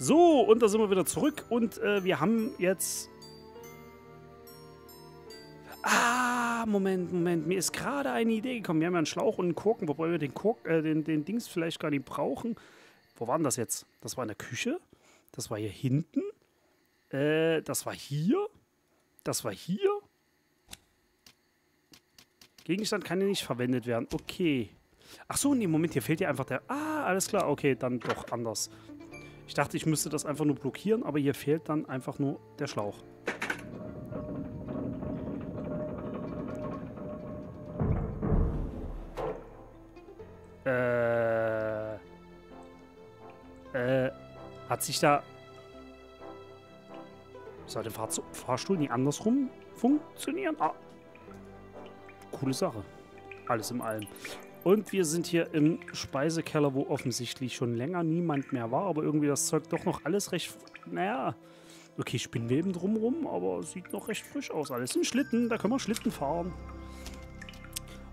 So, und da sind wir wieder zurück und wir haben jetzt... Ah, Moment, Moment. Mir ist gerade eine Idee gekommen. Wir haben ja einen Schlauch und einen Korken, wobei wir den Korken, den Dings vielleicht gar nicht brauchen. Wo war denn das jetzt? Das war in der Küche. Das war hier hinten. Das war hier. Das war hier. Gegenstand kann ja nicht verwendet werden. Okay. Ach so, nee, Moment, hier fehlt ja einfach der... Ah, alles klar. Okay, dann doch anders. Ich dachte, ich müsste das einfach nur blockieren, aber hier fehlt dann einfach nur der Schlauch. Hat sich da... Soll der Fahrstuhl nicht andersrum funktionieren? Ah. Coole Sache. Alles im Allem. Und wir sind hier im Speisekeller, wo offensichtlich schon länger niemand mehr war, aber irgendwie das Zeug doch noch alles recht... Naja, okay, ich bin neben drumrum, aber sieht noch recht frisch aus. Alles in Schlitten, da können wir Schlitten fahren.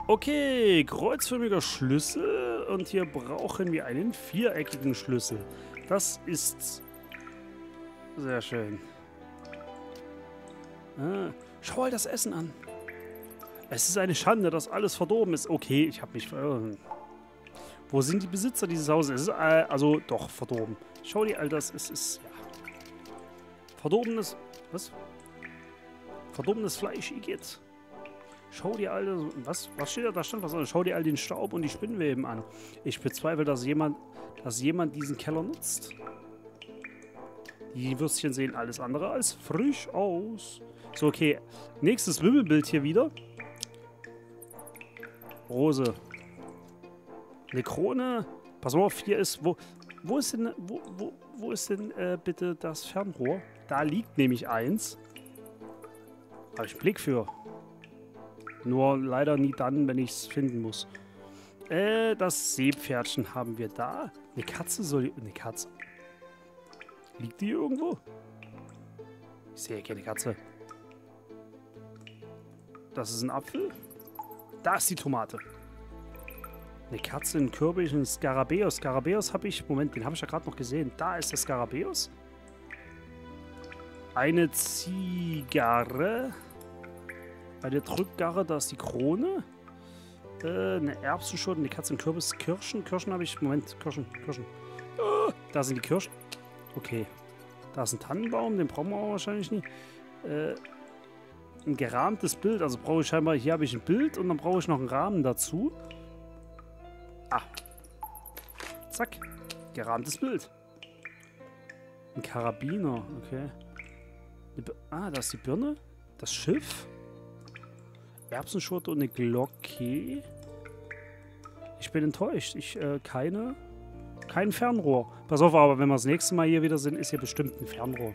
Okay, kreuzförmiger Schlüssel und hier brauchen wir einen viereckigen Schlüssel. Das ist sehr schön. Ah, schau mal das Essen an. Es ist eine Schande, dass alles verdorben ist. Okay, ich habe mich verirrt. Wo sind die Besitzer dieses Hauses? Es ist also doch verdorben. Schau dir all das. Es ist ja. Verdorbenes. Was? Verdorbenes Fleisch, igitt. Schau dir all das... Was steht da? Da stand was an. Schau dir all den Staub und die Spinnweben an. Ich bezweifle, dass jemand diesen Keller nutzt. Die Würstchen sehen alles andere als frisch aus. So, okay. Nächstes Wimmelbild hier wieder. Rose. Eine Krone. Pass mal auf, hier ist... Wo ist denn... Wo ist denn bitte das Fernrohr? Da liegt nämlich eins. Habe ich einen Blick für. Nur leider nie dann, wenn ich es finden muss. Das Seepferdchen haben wir da. Eine Katze soll... Eine Katze. Liegt die irgendwo? Ich sehe keine Katze. Das ist ein Apfel. Da ist die Tomate. Eine Katze, ein Kürbis, ein Skarabäus. Skarabäus habe ich... Moment, den habe ich ja gerade noch gesehen. Da ist der Skarabäus. Eine Zigarre. Bei der Drückgarre, da ist die Krone. Eine Erbsenschote, eine Katze, ein Kürbis, Kirschen. Kirschen habe ich... Moment, Kirschen. Da sind die Kirschen. Okay. Da ist ein Tannenbaum, den brauchen wir auch wahrscheinlich nicht. Ein gerahmtes Bild. Also brauche ich scheinbar... Hier habe ich ein Bild und dann brauche ich noch einen Rahmen dazu. Ah. Zack. Gerahmtes Bild. Ein Karabiner. Okay. Ah, da ist die Birne. Das Schiff. Erbsenschote und eine Glocke. Ich bin enttäuscht. Ich, kein Fernrohr. Pass auf, aber wenn wir das nächste Mal hier wieder sind, ist hier bestimmt ein Fernrohr.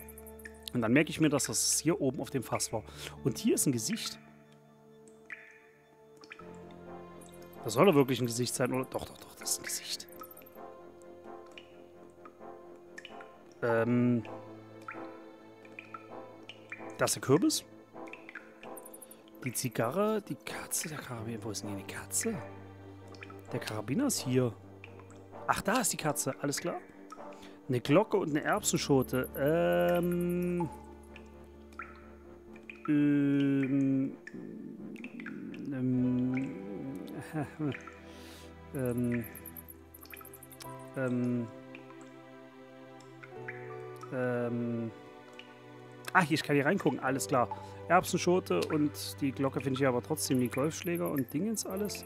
Und dann merke ich mir, dass das hier oben auf dem Fass war. Und hier ist ein Gesicht. Das soll doch wirklich ein Gesicht sein, oder? Doch, das ist ein Gesicht. Das ist der Kürbis. Die Zigarre, die Katze, der Karabiner. Wo ist denn hier die Katze? Der Karabiner ist hier. Ach, da ist die Katze. Alles klar. Eine Glocke und eine Erbsenschote. Ah, hier, ich kann hier reingucken. Alles klar. Erbsenschote und die Glocke finde ich aber trotzdem. Die Golfschläger und Dingens alles.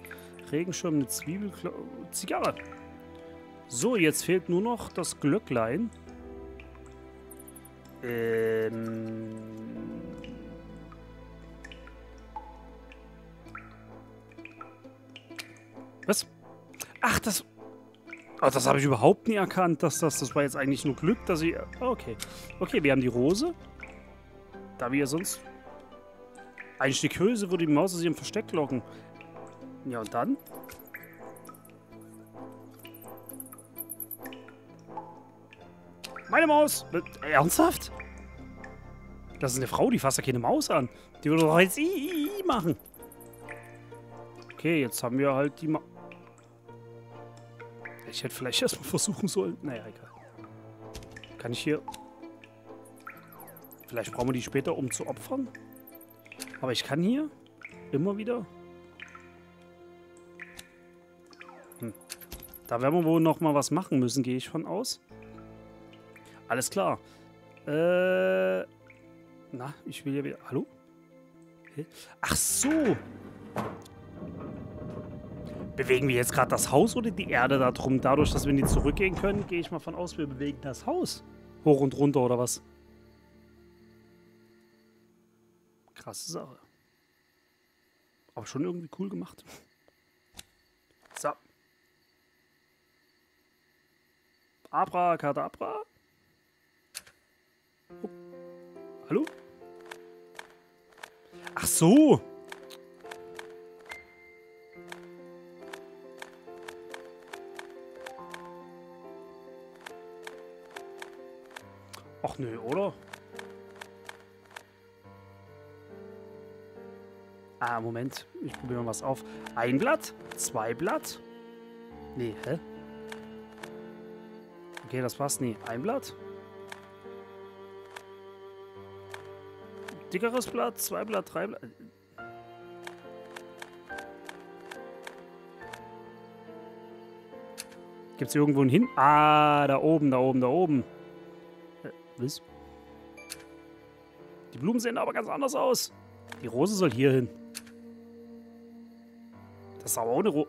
Regenschirm, eine Zwiebel, Zigarre. So, jetzt fehlt nur noch das Glöcklein. Was? Ach, das... Oh, das habe ich überhaupt nie erkannt, dass das war jetzt eigentlich nur Glück, dass ich... Okay. Okay, wir haben die Rose. Da wir sonst... Ein Stück Hülse würde die Maus aus ihrem Versteck locken. Ja, und dann? Meine Maus! Ernsthaft? Das ist eine Frau, die fasst ja keine Maus an. Die würde doch jetzt I machen. Okay, jetzt haben wir halt die Maus. Ich hätte vielleicht erstmal versuchen sollen. Naja, egal. Kann ich hier... Vielleicht brauchen wir die später, um zu opfern. Aber ich kann hier immer wieder... Da werden wir wohl noch mal was machen müssen, gehe ich von aus. Alles klar. Na, ich will ja wieder... Hallo? Ach so! Bewegen wir jetzt gerade das Haus oder die Erde da drum? Dadurch, dass wir nicht zurückgehen können, gehe ich mal von aus, wir bewegen das Haus. Hoch und runter oder was? Krasse Sache. Aber schon irgendwie cool gemacht. So. Abracadabra. Oh. Hallo? Ach so. Ach nö, oder? Ah, Moment. Ich probiere mal was auf. Ein Blatt? Zwei Blatt? Nee, hä? Okay, das passt nie. Ein Blatt? Dickeres Blatt, zwei Blatt, drei Blatt. Gibt es irgendwo einen Hin? Ah, da oben, da oben, da oben. Was? Die Blumen sehen aber ganz anders aus. Die Rose soll hier hin. Das ist aber auch eine Rose.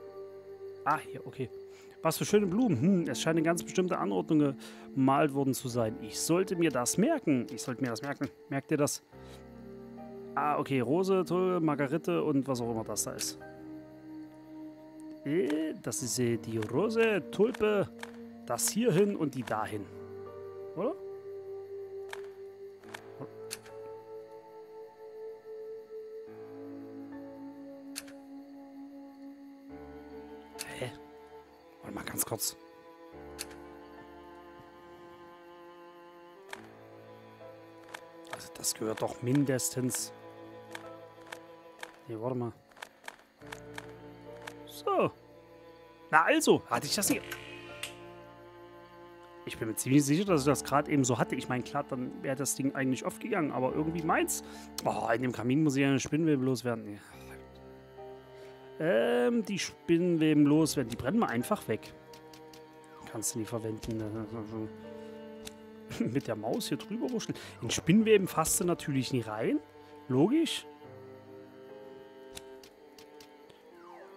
Ah, hier, okay. Was für schöne Blumen. Es scheint eine ganz bestimmte Anordnung gemalt worden zu sein. Ich sollte mir das merken. Ich sollte mir das merken. Merkt ihr das? Ah, okay. Rose, tolle Margarite und was auch immer das da ist. Das ist die Rose, Tulpe, das hier hin und die dahin. Oder? Mal ganz kurz. Also das gehört doch mindestens. Nee, warte mal. So. Na also, hatte ich das nicht. Ich bin mir ziemlich sicher, dass ich das gerade eben so hatte. Ich meine, klar, dann wäre das Ding eigentlich aufgegangen, aber irgendwie meins. Oh, in dem Kamin muss ich ja eine Spinnenwebe loswerden. Nee. Die Spinnenweben loswerden. Die brennen mal einfach weg. Kannst du nie verwenden. Mit der Maus hier drüber wuscheln. In Spinnenweben fasst du natürlich nie rein. Logisch.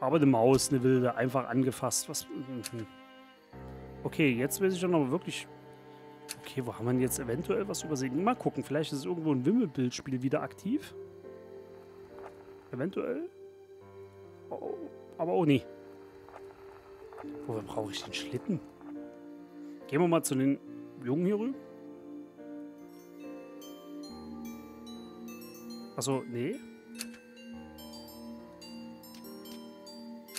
Aber eine Maus, eine wilde, einfach angefasst. Was? Okay, jetzt will ich dann aber wirklich... Okay, wo haben wir denn jetzt eventuell was übersehen? Mal gucken, vielleicht ist irgendwo ein Wimmelbildspiel wieder aktiv. Eventuell... Oh, aber auch nie. Wofür brauche ich den Schlitten? Gehen wir mal zu den Jungen hier rüber. Achso, nee.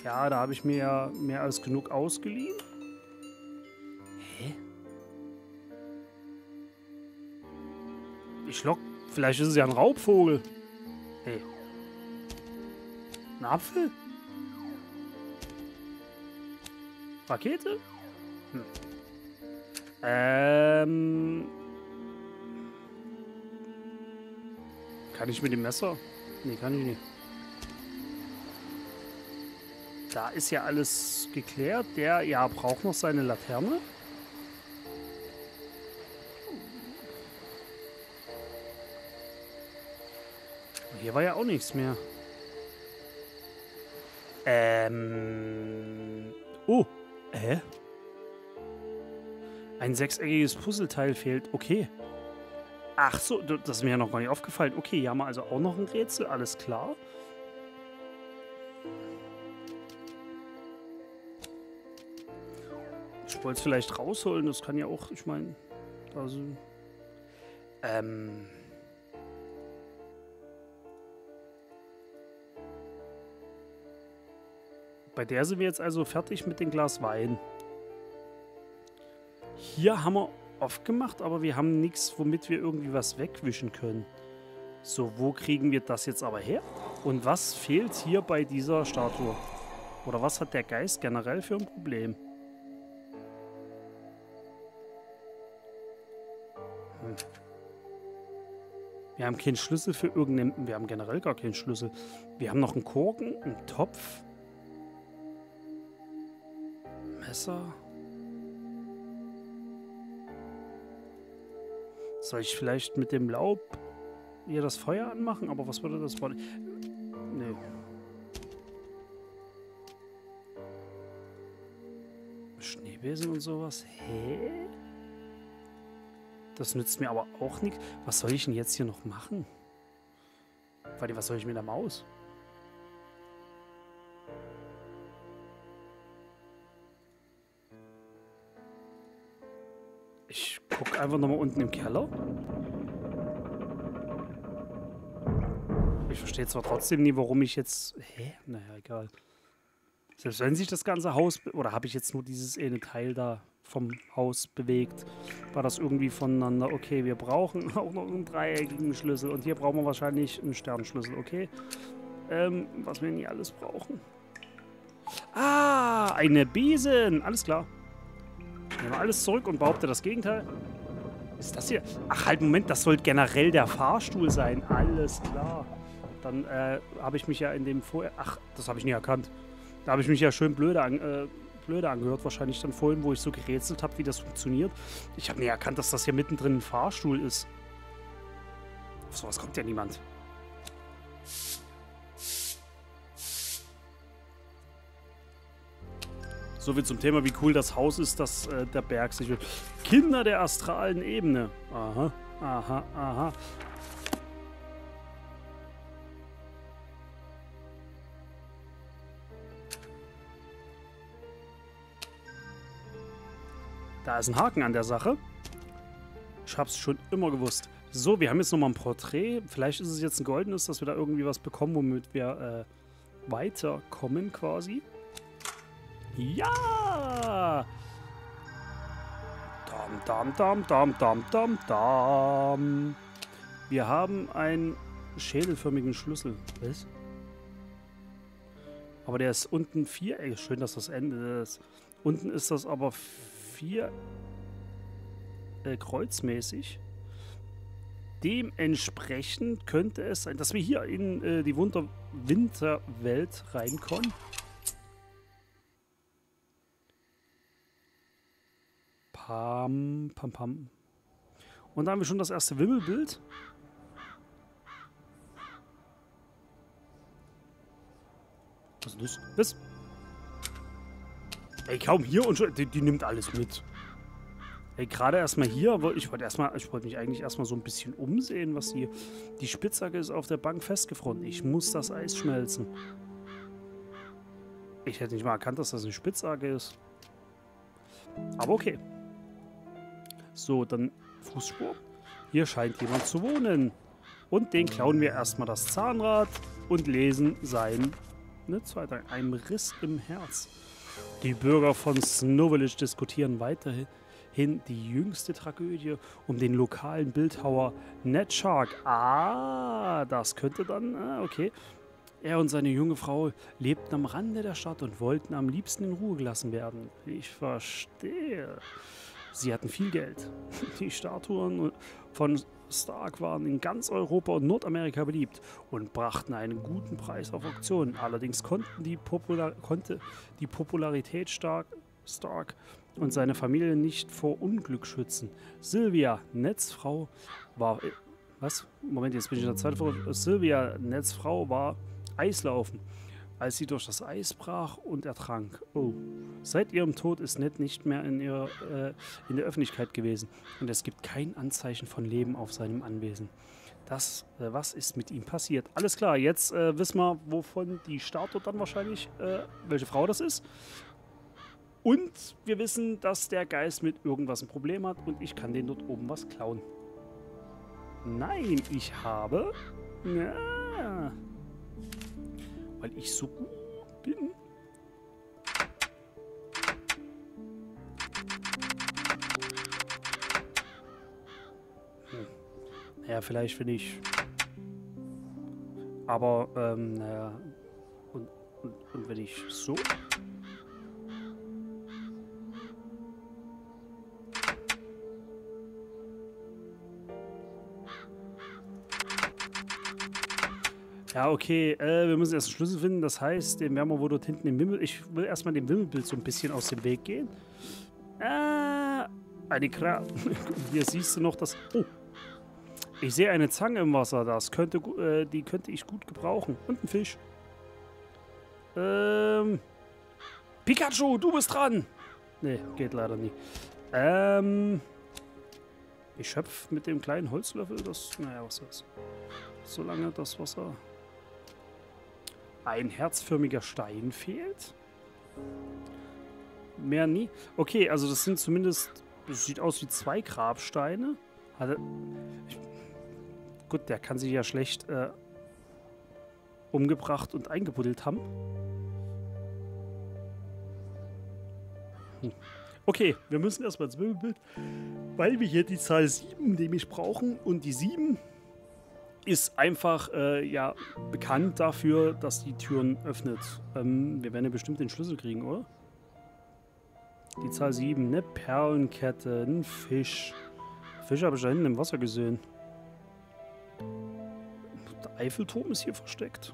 Ja, da habe ich mir ja mehr als genug ausgeliehen. Hä? Ich lock. Vielleicht ist es ja ein Raubvogel. Hey. Ein Apfel? Rakete? Kann ich mit dem Messer? Nee, kann ich nicht. Da ist ja alles geklärt. Der, ja, braucht noch seine Laterne. Hier war ja auch nichts mehr. Oh. Ein sechseckiges Puzzleteil fehlt. Okay. Ach so, das ist mir ja noch gar nicht aufgefallen. Okay, hier haben wir also auch noch ein Rätsel. Alles klar. Ich wollte es vielleicht rausholen. Das kann ja auch, ich meine... Also... Bei der sind wir jetzt also fertig mit dem Glas Wein. Hier haben wir aufgemacht, aber wir haben nichts, womit wir irgendwie was wegwischen können. So, wo kriegen wir das jetzt aber her? Und was fehlt hier bei dieser Statue? Oder was hat der Geist generell für ein Problem? Wir haben keinen Schlüssel für irgendeinen... Wir haben generell gar keinen Schlüssel. Wir haben noch einen Korken, einen Topf. Messer. Soll ich vielleicht mit dem Laub hier das Feuer anmachen? Aber was würde das... Nee. Schneebesen und sowas. Hä? Das nützt mir aber auch nichts. Was soll ich denn jetzt hier noch machen? Warte, was soll ich mit der Maus? Ich guck einfach nochmal unten im Keller. Ich verstehe zwar trotzdem nie, warum ich jetzt... Hä? Naja, egal. Selbst wenn sich das ganze Haus... Oder habe ich jetzt nur dieses eine Teil da vom Haus bewegt? War das irgendwie voneinander? Okay, wir brauchen auch noch einen dreieckigen Schlüssel. Und hier brauchen wir wahrscheinlich einen Sternenschlüssel, okay? Was wir nicht alles brauchen. Ah, eine Besen! Alles klar. Nehmen wir alles zurück und behaupte das Gegenteil. Ist das hier? Ach halt, Moment, das soll generell der Fahrstuhl sein. Alles klar. Dann habe ich mich ja in dem vorher... Ach, das habe ich nie erkannt. Da habe ich mich ja schön blöde, blöde angehört, wahrscheinlich dann vorhin, wo ich so gerätselt habe, wie das funktioniert. Ich habe nicht erkannt, dass das hier mittendrin ein Fahrstuhl ist. Auf sowas kommt ja niemand. Soviel zum Thema, wie cool das Haus ist, dass der Berg sich will. Kinder der astralen Ebene. Aha, aha, aha. Da ist ein Haken an der Sache. Ich hab's schon immer gewusst. So, wir haben jetzt nochmal ein Porträt. Vielleicht ist es jetzt ein goldenes, dass wir da irgendwie was bekommen, womit wir weiterkommen quasi. Ja! Dam, dam, dam, dam, dam, dam, dam. Wir haben einen schädelförmigen Schlüssel. Was? Aber der ist unten viereckig. Schön, dass das Ende ist. Unten ist das aber vier kreuzmäßig. Dementsprechend könnte es sein, dass wir hier in die Winterwelt reinkommen. Pam, pam, pam. Und da haben wir schon das erste Wimmelbild. Was ist das? Was? Ey, kaum hier und schon, die nimmt alles mit. Ey, gerade erstmal hier, ich wollte mich eigentlich erstmal so ein bisschen umsehen, was hier... Die Spitzhacke ist auf der Bank festgefroren. Ich muss das Eis schmelzen. Ich hätte nicht mal erkannt, dass das eine Spitzhacke ist. Aber okay. So, dann Fußspur. Hier scheint jemand zu wohnen. Und den klauen wir erstmal das Zahnrad und lesen seinen... Ne, zweiter, einem Riss im Herz. Die Bürger von Snow Village diskutieren weiterhin die jüngste Tragödie um den lokalen Bildhauer Ned Stark. Ah, das könnte dann... okay. Er und seine junge Frau lebten am Rande der Stadt und wollten am liebsten in Ruhe gelassen werden. Ich verstehe. Sie hatten viel Geld. Die Statuen von Stark waren in ganz Europa und Nordamerika beliebt und brachten einen guten Preis auf Auktionen. Allerdings konnte die Popularität Stark und seine Familie nicht vor Unglück schützen. Sylvia Netzfrau war... Was? Moment, jetzt bin ich in der Zeit vor. Sylvia Netzfrau war Eislaufen, als sie durch das Eis brach und ertrank. Oh. Seit ihrem Tod ist Ned nicht mehr in der Öffentlichkeit gewesen. Und es gibt kein Anzeichen von Leben auf seinem Anwesen. Was ist mit ihm passiert? Alles klar, jetzt wissen wir, wovon die Statue dann wahrscheinlich, welche Frau das ist. Und wir wissen, dass der Geist mit irgendwas ein Problem hat und ich kann den dort oben was klauen. Nein, ich habe... Ja. Weil ich so gut bin. Naja, vielleicht bin ich. Aber, naja. Und wenn ich so. Ja, okay. Wir müssen erst einen Schlüssel finden. Das heißt, den werden wir wohl dort hinten im Wimmelbild... Ich will erstmal dem Wimmelbild so ein bisschen aus dem Weg gehen. Eine Krabbe. Hier siehst du noch das... Oh. Ich sehe eine Zange im Wasser. Das könnte... die könnte ich gut gebrauchen. Und einen Fisch. Pikachu, du bist dran! Nee, geht leider nicht. Ich schöpfe mit dem kleinen Holzlöffel das... Naja, was soll's. Solange das Wasser... Ein herzförmiger Stein fehlt? Mehr nie. Okay, also das sind zumindest... Das sieht aus wie zwei Grabsteine. Hat er, gut, der kann sich ja schlecht umgebracht und eingebuddelt haben. Hm. Okay, wir müssen erstmal ins Wimmelbild, weil wir hier die Zahl 7 nämlich brauchen. Und die 7 ist einfach ja, bekannt dafür, dass die Türen öffnet. Wir werden ja bestimmt den Schlüssel kriegen, oder? Die Zahl 7, eine Perlenkette, ein Fisch. Fisch habe ich da hinten im Wasser gesehen. Der Eiffelturm ist hier versteckt.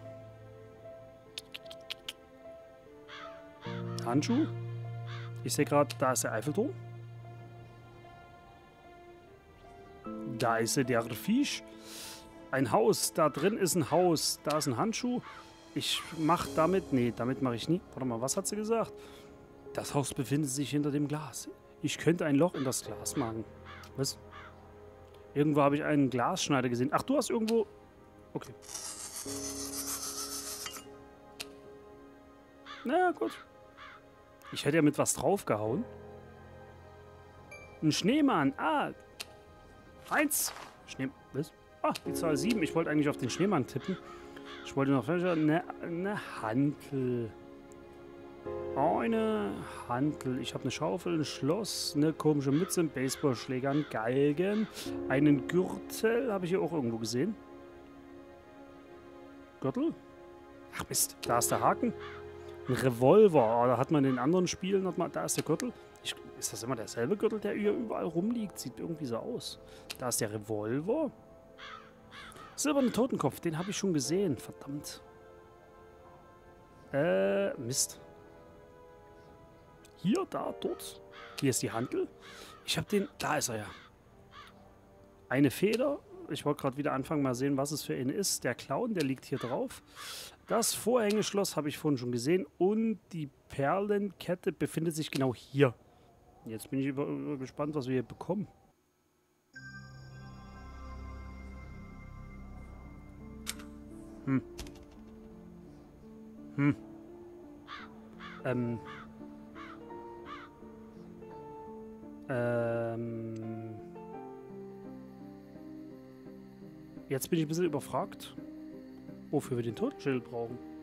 Handschuh? Ich sehe gerade, da ist der Eiffelturm. Da ist der Fisch. Ein Haus. Da drin ist ein Haus. Da ist ein Handschuh. Ich mache damit... Nee, damit mache ich nie. Warte mal, was hat sie gesagt? Das Haus befindet sich hinter dem Glas. Ich könnte ein Loch in das Glas machen. Was? Irgendwo habe ich einen Glasschneider gesehen. Ach, du hast irgendwo... Okay. Na gut. Ich hätte ja mit was draufgehauen. Ein Schneemann. Ah. 1. Schneemann. Was? Ah, die Zahl 7. Ich wollte eigentlich auf den Schneemann tippen. Ich wollte noch... Eine Hantel. Eine Hantel. Ich habe eine Schaufel, ein Schloss, eine komische Mütze, einen Baseballschläger, einen Galgen, einen Gürtel. Habe ich hier auch irgendwo gesehen. Gürtel? Ach Mist, da ist der Haken. Ein Revolver. Oh, da hat man in anderen Spielen, da ist der Gürtel. Ist das immer derselbe Gürtel, der hier überall rumliegt? Sieht irgendwie so aus. Da ist der Revolver. Silberner Totenkopf, den habe ich schon gesehen. Verdammt. Mist. Hier, da, dort. Hier ist die Hantel. Ich habe den... Da ist er ja. Eine Feder. Ich wollte gerade wieder anfangen, mal sehen, was es für eine ist. Der Clown, der liegt hier drauf. Das Vorhängeschloss habe ich vorhin schon gesehen. Und die Perlenkette befindet sich genau hier. Jetzt bin ich gespannt, was wir hier bekommen. Hm. Hm. Jetzt bin ich ein bisschen überfragt, wofür wir den Totenschild brauchen.